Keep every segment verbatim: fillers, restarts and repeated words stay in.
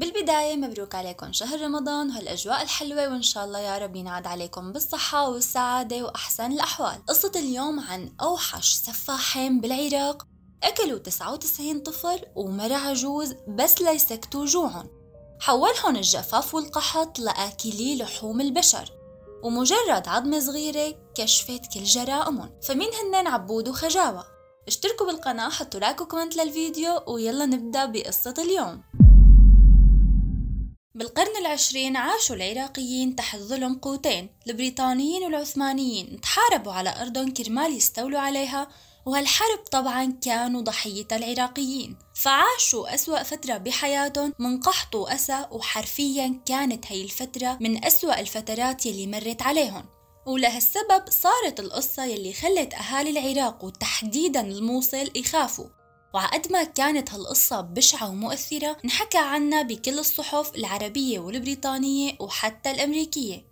بالبداية مبروك عليكم شهر رمضان وهالأجواء الحلوة، وإن شاء الله يا رب ينعاد عليكم بالصحة والسعادة وأحسن الأحوال. قصة اليوم عن أوحش سفاحين بالعراق، أكلوا تسعة وتسعين طفل ومرأة عجوز بس ليسكتوا جوعهم، حولهم الجفاف والقحط لآكلي لحوم البشر، ومجرد عظمة صغيرة كشفت كل جرائمهم. فمين هنن عبود وخجاوة؟ اشتركوا بالقناة، حطوا لايك وكومنت للفيديو، ويلا نبدأ بقصة اليوم. بالقرن العشرين عاشوا العراقيين تحت ظلم قوتين، البريطانيين والعثمانيين، تحاربوا على أرضهم كرمال يستولوا عليها، وهالحرب طبعا كانوا ضحية العراقيين، فعاشوا أسوأ فترة بحياتهم من قحط وأسى، وحرفيا كانت هي الفترة من أسوأ الفترات يلي مرت عليهم. ولهالسبب صارت القصة يلي خلت أهالي العراق وتحديدا الموصل يخافوا، وعقد ما كانت هالقصة بشعة ومؤثرة انحكى عنها بكل الصحف العربية والبريطانية وحتى الأمريكية.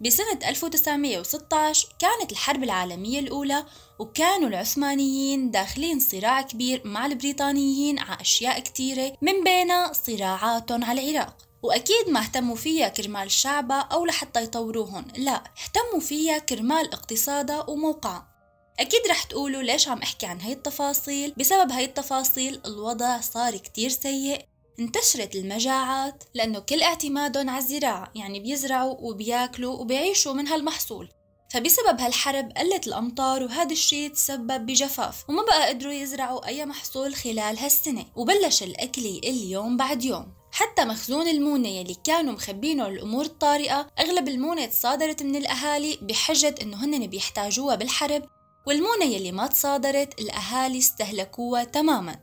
بسنة ألف وتسعمية وستة عشر كانت الحرب العالمية الأولى، وكانوا العثمانيين داخلين صراع كبير مع البريطانيين على أشياء كتيرة، من بينها صراعاتهم على العراق، وأكيد ما اهتموا فيها كرمال شعبها أو لحتى يطوروهن، لا، اهتموا فيها كرمال اقتصادها وموقعها. أكيد رح تقولوا ليش عم أحكي عن هاي التفاصيل؟ بسبب هاي التفاصيل الوضع صار كتير سيء، انتشرت المجاعات، لأنه كل اعتمادهم على الزراعة، يعني بيزرعوا وبياكلوا وبيعيشوا من هالمحصول، فبسبب هالحرب قلت الأمطار، وهذا الشي تسبب بجفاف، وما بقى قدروا يزرعوا أي محصول خلال هالسنة، وبلش الأكل يقل يوم بعد يوم، حتى مخزون المونة يلي كانوا مخبينه الأمور الطارئة، أغلب المونة تصادرت من الأهالي بحجة إنه هن بيحتاجوها بالحرب، والمونة يلي ما تصادرت الأهالي استهلكوها تماماً،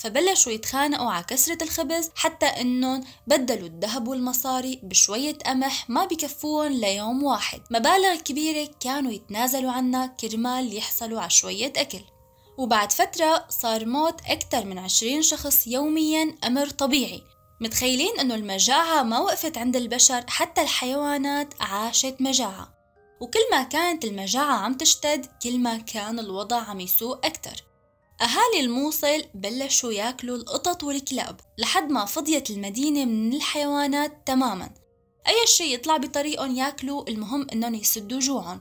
فبلشوا يتخانقوا على كسرة الخبز، حتى انهم بدلوا الذهب والمصاري بشوية قمح ما بكفوهم ليوم واحد، مبالغ كبيرة كانوا يتنازلوا عنها كرمال يحصلوا على شوية أكل. وبعد فترة صار موت أكثر من عشرين شخص يوميا أمر طبيعي. متخيلين انه المجاعة ما وقفت عند البشر، حتى الحيوانات عاشت مجاعة، وكل ما كانت المجاعة عم تشتد كل ما كان الوضع عم يسوء أكثر. أهالي الموصل بلشوا ياكلوا القطط والكلاب لحد ما فضيت المدينة من الحيوانات تماماً، أي شيء يطلع بطريقهم ياكلوا، المهم إنهم يسدوا جوعهم.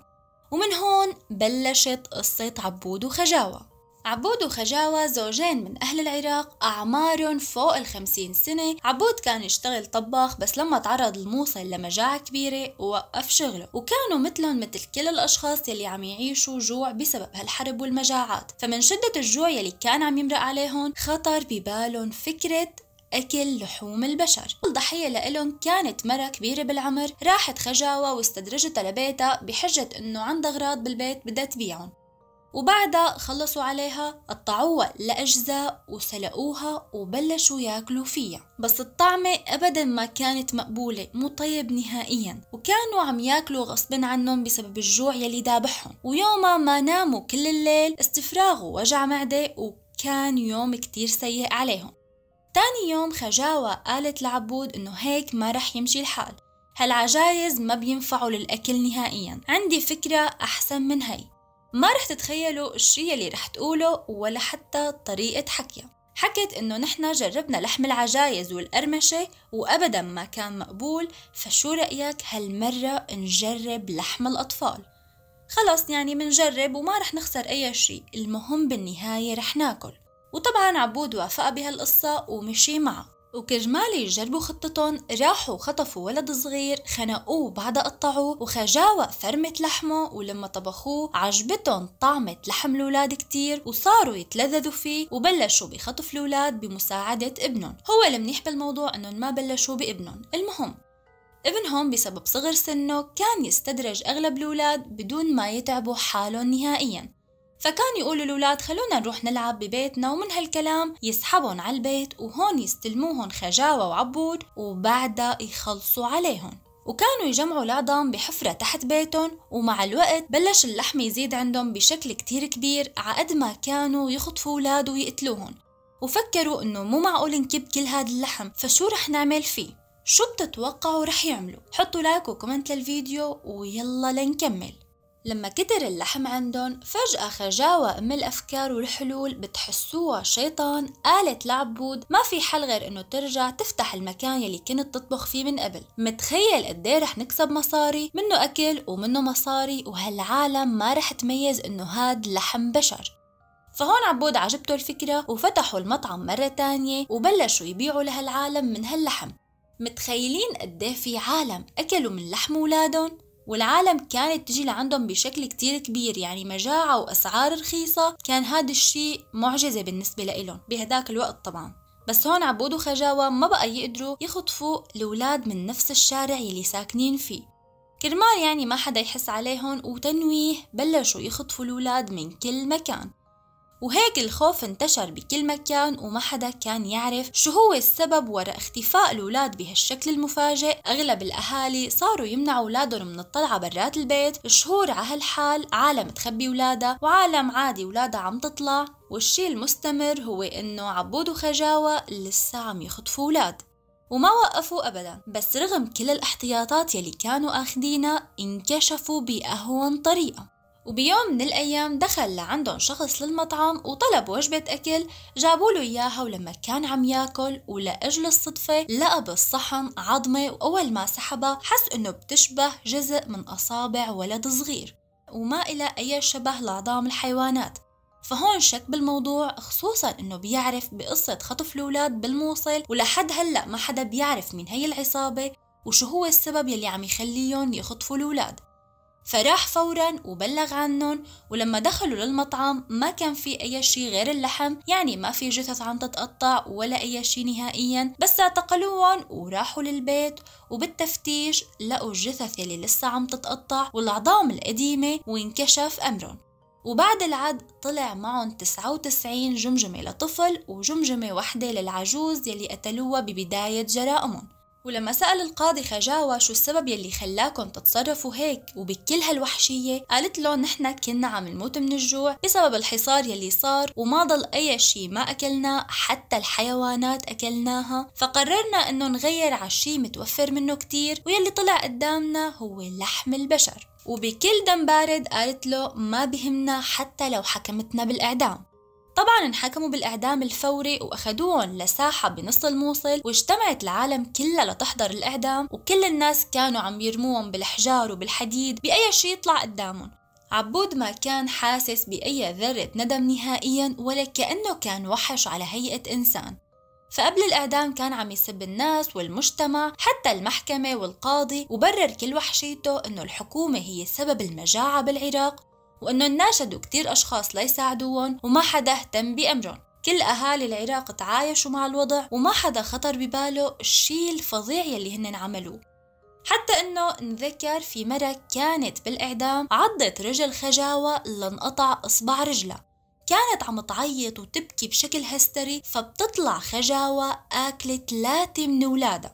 ومن هون بلشت قصة عبود وخجاوة. عبود وخجاوة زوجين من أهل العراق أعمارهم فوق الخمسين سنة. عبود كان يشتغل طباخ، بس لما تعرض الموصل لمجاعة كبيرة ووقف شغله، وكانوا مثلهم مثل كل الأشخاص يلي عم يعيشوا جوع بسبب هالحرب والمجاعات، فمن شدة الجوع يلي كان عم يمرق عليهم خطر ببالهم فكرة أكل لحوم البشر. الضحية لإلهم كانت مرة كبيرة بالعمر، راحت خجاوة واستدرجتها لبيتها بحجة إنه عندها أغراض بالبيت بدها تبيعهم، وبعدها خلصوا عليها، قطعوها لأجزاء وسلقوها وبلشوا ياكلوا فيها، بس الطعمة أبدا ما كانت مقبولة، مو طيب نهائيا، وكانوا عم ياكلوا غصب عنهم بسبب الجوع يلي دابحهم. ويوما ما ناموا كل الليل، استفراغ ووجع معدة، وكان يوم كتير سيء عليهم. تاني يوم خجاوة قالت لعبود إنه هيك ما رح يمشي الحال، هالعجايز ما بينفعوا للأكل نهائيا، عندي فكرة أحسن من هاي. ما رح تتخيلوا الشي اللي رح تقوله ولا حتى طريقة حكيها. حكت انه نحن جربنا لحم العجايز والقرمشة وابدا ما كان مقبول، فشو رأيك هالمرة نجرب لحم الأطفال؟ خلص يعني منجرب وما رح نخسر اي شي، المهم بالنهاية رح ناكل. وطبعا عبود وافق بهالقصة ومشي معه، وكرمال يجربوا خطتهم راحوا خطفوا ولد صغير، خنقوه بعدها قطعوه، وخجاوة ثرمت لحمه، ولما طبخوه عجبتهم طعمة لحم الأولاد كتير، وصاروا يتلذذوا فيه، وبلشوا بخطف الأولاد بمساعدة ابنهم. هو المنيح بالموضوع أنهم ما بلشوا بابنهم، المهم ابنهم بسبب صغر سنه كان يستدرج أغلب الأولاد بدون ما يتعبوا حالهم نهائياً، فكان يقولوا الأولاد خلونا نروح نلعب ببيتنا، ومن هالكلام يسحبون على البيت، وهون يستلموهم خجاوة وعبود وبعدها يخلصوا عليهم، وكانوا يجمعوا العظام بحفرة تحت بيتهم. ومع الوقت بلش اللحم يزيد عندهم بشكل كتير كبير، عقد ما كانوا يخطفوا أولاد ويقتلوهم، وفكروا إنه مو معقول نكب كل هذا اللحم، فشو رح نعمل فيه؟ شو بتتوقعوا رح يعملوا؟ حطوا لايك وكومنت للفيديو ويلا لنكمل. لما كتر اللحم عندن فجأة خجاوة أم الأفكار والحلول بتحسوها شيطان، قالت لعبود ما في حل غير إنه ترجع تفتح المكان يلي كنت تطبخ فيه من قبل. متخيل قديه رح نكسب مصاري منه، أكل ومنه مصاري، وهالعالم ما رح تميز إنه هاد لحم بشر. فهون عبود عجبته الفكرة وفتحوا المطعم مرة تانية وبلشوا يبيعوا لهالعالم من هاللحم. متخيلين قديه في عالم أكلوا من لحم ولادن؟ والعالم كانت تجي لعندهم بشكل كتير كبير، يعني مجاعة وأسعار رخيصة، كان هذا الشيء معجزة بالنسبة لإلهم بهداك الوقت طبعا. بس هون عبود وخجاوة ما بقى يقدروا يخطفوا الأولاد من نفس الشارع يلي ساكنين فيه، كرمال يعني ما حدا يحس عليهم وتنويه. بلشوا يخطفوا الأولاد من كل مكان، وهيك الخوف انتشر بكل مكان وما حدا كان يعرف شو هو السبب وراء اختفاء الأولاد بهالشكل المفاجئ. أغلب الأهالي صاروا يمنعوا أولادهم من الطلعة برات البيت شهور على هالحال، عالم تخبي أولادها وعالم عادي أولادها عم تطلع. والشي المستمر هو إنه عبود وخجاوة لسه عم يخطفوا أولاد وما وقفوا أبدا. بس رغم كل الاحتياطات يلي كانوا آخدينها انكشفوا بأهون طريقة، وبيوم من الأيام دخل لعندهم شخص للمطعم وطلب وجبة أكل، جابوا له إياها. ولما كان عم ياكل ولأجل الصدفة لقى بالصحن عظمة، وأول ما سحبها حس إنه بتشبه جزء من أصابع ولد صغير وما إلى أي شبه لعظام الحيوانات. فهون شك بالموضوع، خصوصا إنه بيعرف بقصة خطف الأولاد بالموصل ولحد هلأ ما حدا بيعرف من هي العصابة وشو هو السبب يلي عم يخليهم يخطفوا الأولاد. فراح فورا وبلغ عنهم، ولما دخلوا للمطعم ما كان في اي شيء غير اللحم، يعني ما في جثث عم تتقطع ولا اي شيء نهائيا. بس اعتقلوهم وراحوا للبيت، وبالتفتيش لقوا الجثث يلي لسه عم تتقطع والعظام القديمة، وانكشف امرهم. وبعد العد طلع معهم تسعة وتسعين جمجمة لطفل وجمجمة واحدة للعجوز يلي قتلوها ببداية جرائمهم. ولما سأل القاضي خجاوة شو السبب يلي خلاكم تتصرفوا هيك وبكل هالوحشية، قالت له نحن كنا عم نموت من الجوع بسبب الحصار يلي صار، وما ضل أي شي ما أكلنا، حتى الحيوانات أكلناها، فقررنا إنه نغير على شي متوفر منه كتير، ويلي طلع قدامنا هو لحم البشر. وبكل دم بارد قالت له ما بهمنا حتى لو حكمتنا بالإعدام. طبعا انحكموا بالإعدام الفوري وأخدوهم لساحة بنص الموصل، واجتمعت العالم كلها لتحضر الإعدام، وكل الناس كانوا عم يرموهم بالحجار وبالحديد بأي شي يطلع قدامهم. عبود ما كان حاسس بأي ذرة ندم نهائيا، ولا كأنه كان وحش على هيئة إنسان. فقبل الإعدام كان عم يسب الناس والمجتمع حتى المحكمة والقاضي، وبرر كل وحشيته إنه الحكومة هي سبب المجاعة بالعراق، وإنه ناشدوا كتير أشخاص ليساعدوهم وما حدا اهتم بأمرهم. كل أهالي العراق تعايشوا مع الوضع وما حدا خطر بباله الشيء الفظيع يلي هن عملوه. حتى إنه نذكر في مرة كانت بالإعدام عضت رجل خجاوة لانقطع إصبع رجلها، كانت عم تعيط وتبكي بشكل هستري، فبتطلع خجاوة آكلت ثلاثة من أولادها.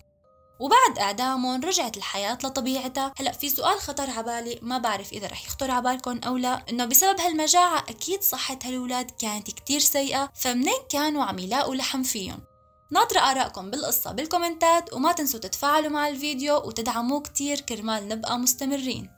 وبعد إعدامهم رجعت الحياة لطبيعتها. هلأ في سؤال خطر عبالي، ما بعرف إذا رح يخطر عبالكم أو لا، إنه بسبب هالمجاعة أكيد صحة هالولاد كانت كتير سيئة، فمنين كانوا عم يلاقوا لحم فيهم؟ ناطرة آراءكم بالقصة بالكومنتات، وما تنسوا تتفاعلوا مع الفيديو وتدعموه كتير كرمال نبقى مستمرين.